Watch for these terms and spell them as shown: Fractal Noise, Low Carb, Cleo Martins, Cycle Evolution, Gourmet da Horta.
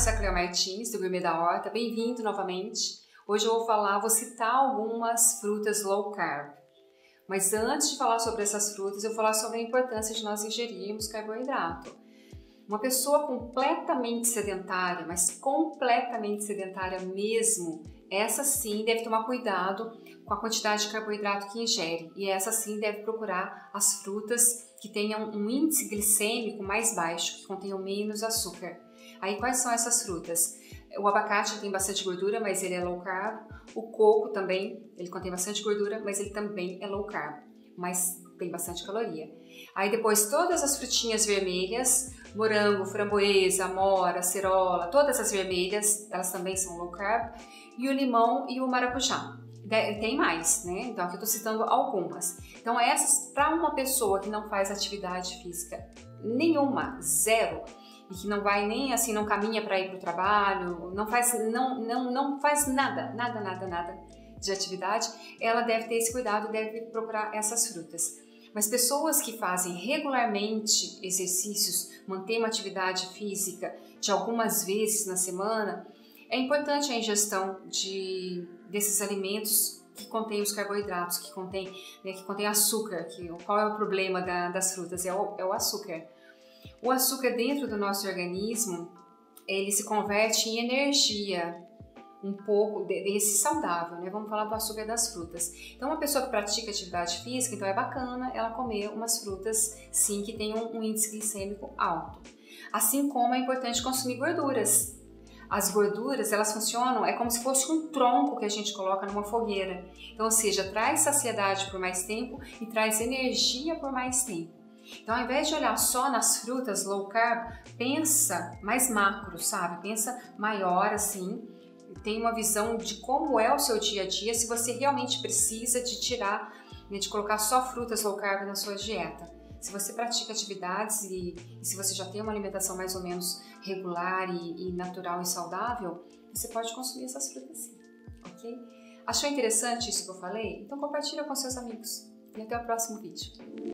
sou a Cleo Martins, do Gourmet da Horta. Bem-vindo novamente. Hoje eu vou citar algumas frutas low carb. Mas antes de falar sobre essas frutas, eu vou falar sobre a importância de nós ingerirmos carboidrato. Uma pessoa completamente sedentária, mas completamente sedentária mesmo, essa sim deve tomar cuidado com a quantidade de carboidrato que ingere. E essa sim deve procurar as frutas que tenham um índice glicêmico mais baixo, que contenham menos açúcar. Aí quais são essas frutas? O abacate tem bastante gordura, mas ele é low carb. O coco também, ele contém bastante gordura, mas ele também é low carb, mas tem bastante caloria. Aí depois todas as frutinhas vermelhas, morango, framboesa, amora, acerola, todas as vermelhas, elas também são low carb. E o limão e o maracujá. Tem mais, né? Então aqui eu tô citando algumas. Então essas, para uma pessoa que não faz atividade física nenhuma, zero, e que não vai nem assim, não caminha para ir para o trabalho, não faz nada de atividade, ela deve ter esse cuidado, deve procurar essas frutas. Mas pessoas que fazem regularmente exercícios, mantêm uma atividade física de algumas vezes na semana, é importante a ingestão desses alimentos que contêm os carboidratos, que contêm, né, que contém açúcar. Qual é o problema das frutas? É o açúcar. O açúcar dentro do nosso organismo, ele se converte em energia, um pouco desse saudável, né? Vamos falar do açúcar das frutas. Então uma pessoa que pratica atividade física, então é bacana ela comer umas frutas sim que tenham um índice glicêmico alto. Assim como é importante consumir gorduras. As gorduras, elas funcionam, é como se fosse um tronco que a gente coloca numa fogueira. Então, ou seja, traz saciedade por mais tempo e traz energia por mais tempo. Então, ao invés de olhar só nas frutas low carb, pensa mais macro, sabe? Pensa maior, assim, tem uma visão de como é o seu dia a dia, se você realmente precisa de tirar, né, de colocar só frutas low carb na sua dieta. Se você pratica atividades e se você já tem uma alimentação mais ou menos regular e natural e saudável, você pode consumir essas frutas sim, ok? Achou interessante isso que eu falei? Então compartilha com seus amigos e até o próximo vídeo.